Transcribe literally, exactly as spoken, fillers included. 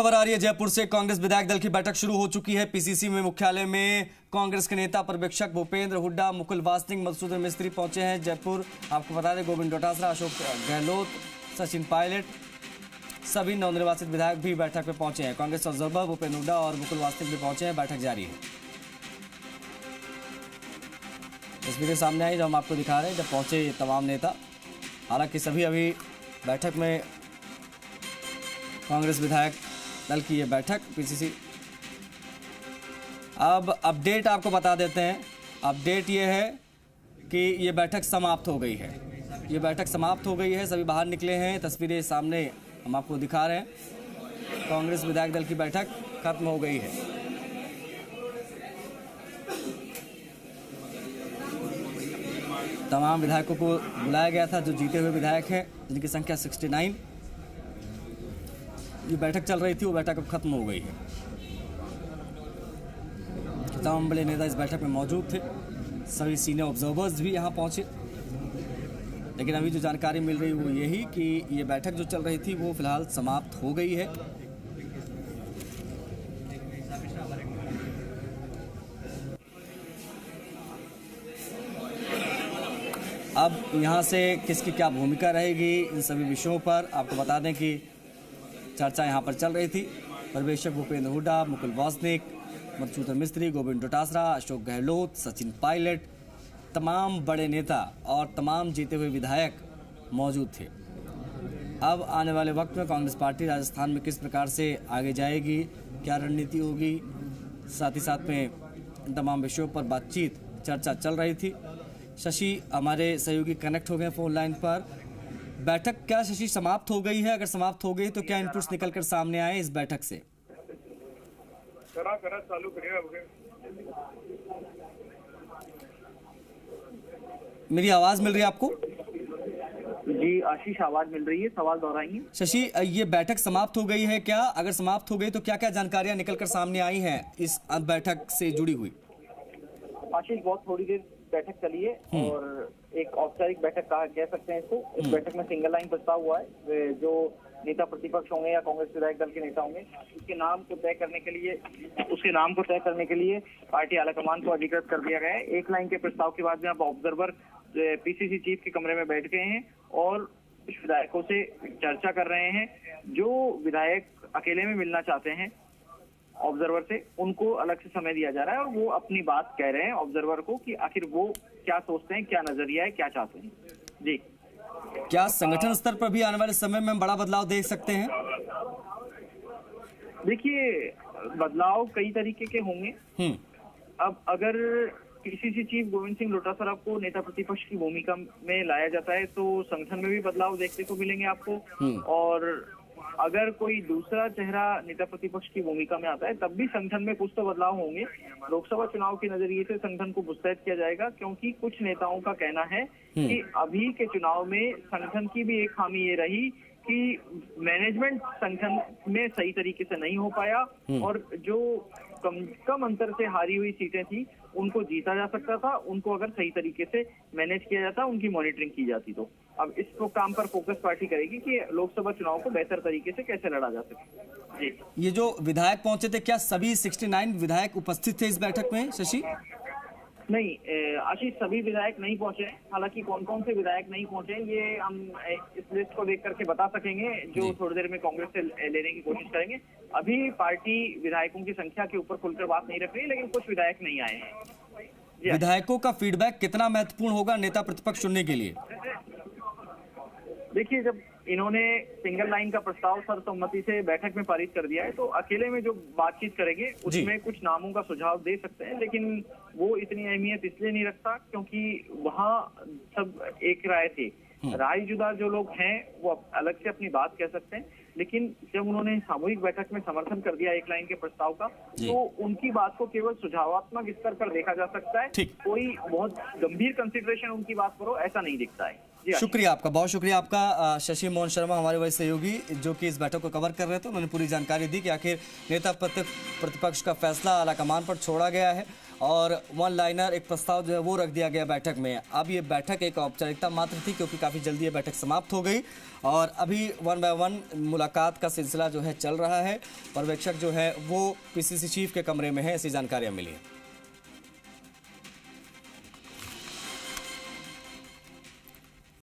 खबर आ रही है जयपुर से। कांग्रेस विधायक दल की बैठक शुरू हो चुकी है। पीसीसी में मुख्यालय में कांग्रेस के नेता पर्यवेक्षक भूपेंद्र हुड्डा, मुकुल वासनिक, मधुसूदन मिस्त्री पहुंचे हैं जयपुर। आपको बता दें, गोविंद डोटासरा, अशोक गहलोत, सचिन पायलट, सभी नवनिर्वाचित विधायक भी बैठक में पहुंचे हैं। कांग्रेस ऑब्जर्वर भूपेंद्र हुड्डा और मुकुल वासनिक भी पहुंचे हैं। बैठक जारी है। तस्वीरें सामने आई जो हम आपको दिखा रहे हैं जब पहुंचे ये तमाम नेता। हालांकि सभी अभी बैठक में, कांग्रेस विधायक दल की ये बैठक पीसीसी। अब अपडेट आपको बता देते हैं। अपडेट ये है कि ये बैठक समाप्त हो गई है। ये बैठक समाप्त हो गई है, सभी बाहर निकले हैं। तस्वीरें सामने हम आपको दिखा रहे हैं। कांग्रेस विधायक दल की बैठक खत्म हो गई है। तमाम विधायकों को बुलाया गया था जो जीते हुए विधायक हैं, जिनकी संख्या उनहत्तर। ये बैठक चल रही थी, वो बैठक अब खत्म हो गई है। तमाम बड़े नेता इस बैठक में मौजूद थे, सभी सीनियर ऑब्जर्वर्स भी यहाँ पहुँचे। लेकिन अभी जो जानकारी मिल रही वो यही कि ये बैठक जो चल रही थी वो फिलहाल समाप्त हो गई है। अब यहाँ से किसकी क्या भूमिका रहेगी इन सभी विषयों पर आपको बता दें कि चर्चा यहाँ पर चल रही थी। पर्यवेक्षक भूपेंद्र हुड्डा, मुकुल वासनिक, मधुसूदन मिस्त्री, गोविंद डोटासरा, अशोक गहलोत, सचिन पायलट, तमाम बड़े नेता और तमाम जीते हुए विधायक मौजूद थे। अब आने वाले वक्त में कांग्रेस पार्टी राजस्थान में किस प्रकार से आगे जाएगी, क्या रणनीति होगी, साथ ही साथ में इन तमाम विषयों पर बातचीत चर्चा चल रही थी। शशि हमारे सहयोगी कनेक्ट हो गए फोन लाइन पर। बैठक क्या शशि समाप्त हो गई है? अगर समाप्त हो गई तो क्या इनपुट्स निकल कर सामने आए इस बैठक से? मेरी आवाज मिल रही है आपको? जी आशीष, आवाज मिल रही है। सवाल दोहराइए। शशि, ये बैठक समाप्त हो गई है क्या? अगर समाप्त हो गई तो क्या क्या जानकारियां निकल कर सामने आई हैं इस बैठक से जुड़ी हुई? आशीष, बहुत थोड़ी देर बैठक चली है और एक औपचारिक बैठक कहा कह सकते हैं इसको। इस बैठक में सिंगल लाइन प्रस्ताव हुआ है। जो नेता प्रतिपक्ष होंगे या कांग्रेस विधायक दल के नेता होंगे उसके नाम को तय करने के लिए उसके नाम को तय करने के लिए पार्टी आलाकमान को अधिकृत कर दिया गया है। एक लाइन के प्रस्ताव के बाद में अब ऑब्जर्वर पीसीसी चीफ के कमरे में बैठ गए हैं और कुछ विधायकों से चर्चा कर रहे हैं। जो विधायक अकेले में मिलना चाहते हैं ऑब्जर्वर से, उनको अलग से समय दिया जा रहा है और वो अपनी बात कह रहे हैं ऑब्जर्वर को कि आखिर वो क्या सोचते हैं, क्या नजरिया है, क्या चाहते हैं। जी, क्या संगठन स्तर पर भी आने वाले समय में बड़ा बदलाव देख सकते हैं? देखिए, बदलाव कई तरीके के होंगे। अब अगर पीसीसी चीफ गोविंद सिंह डोटासरा को नेता प्रतिपक्ष की भूमिका में लाया जाता है तो संगठन में भी बदलाव देखने को मिलेंगे आपको। और अगर कोई दूसरा चेहरा नेता प्रतिपक्ष की भूमिका में आता है तब भी संगठन में कुछ तो बदलाव होंगे। लोकसभा चुनाव के नजरिए से संगठन को मुस्तैद किया जाएगा, क्योंकि कुछ नेताओं का कहना है कि अभी के चुनाव में संगठन की भी एक खामी ये रही कि मैनेजमेंट संगठन में सही तरीके से नहीं हो पाया और जो कम कम अंतर से हारी हुई सीटें थी उनको जीता जा सकता था, उनको अगर सही तरीके से मैनेज किया जाता, उनकी मॉनिटरिंग की जाती। तो अब इस काम पर फोकस पार्टी करेगी कि लोकसभा चुनाव को बेहतर तरीके से कैसे लड़ा जा सके। जी, ये जो विधायक पहुंचे थे, क्या सभी उनहत्तर विधायक उपस्थित थे इस बैठक में शशि? नहीं आशीष, सभी विधायक नहीं पहुंचे। हालांकि कौन कौन से विधायक नहीं पहुंचे ये हम इस लिस्ट को देख करके बता सकेंगे, जो थोड़ी देर में कांग्रेस से लेने की कोशिश करेंगे। अभी पार्टी विधायकों की संख्या के ऊपर खुलकर बात नहीं रख रही, लेकिन कुछ विधायक नहीं आए हैं। विधायकों का फीडबैक कितना महत्वपूर्ण होगा नेता प्रतिपक्ष चुनने के लिए? देखिए, जब इन्होंने सिंगल लाइन का प्रस्ताव सर्वसम्मति से बैठक में पारित कर दिया है तो अकेले में जो बातचीत करेंगे उसमें कुछ नामों का सुझाव दे सकते हैं, लेकिन वो इतनी अहमियत इसलिए नहीं रखता क्योंकि वहाँ सब एक राय थे। रायजुदा जो लोग हैं वो अलग से अपनी बात कह सकते हैं, लेकिन जब उन्होंने सामूहिक बैठक में समर्थन कर दिया एक लाइन के प्रस्ताव का तो उनकी बात को केवल सुझावात्मक स्तर पर देखा जा सकता है। कोई बहुत गंभीर कंसिडरेशन उनकी बात पर हो ऐसा नहीं दिखता है। शुक्रिया आपका, बहुत शुक्रिया आपका। शशि मोहन शर्मा हमारे वही सहयोगी जो कि इस बैठक को कवर कर रहे थे, उन्होंने पूरी जानकारी दी कि आखिर नेता प्रतिपक्ष का फैसला आलाकमान पर छोड़ा गया है और वन लाइनर एक प्रस्ताव जो है वो रख दिया गया बैठक में। अब ये बैठक एक औपचारिकता मात्र थी क्योंकि काफ़ी जल्दी ये बैठक समाप्त हो गई और अभी वन बाय वन मुलाकात का सिलसिला जो है चल रहा है। पर्यवेक्षक जो है वो पीसीसी चीफ के कमरे में है, ऐसी जानकारियाँ मिली है।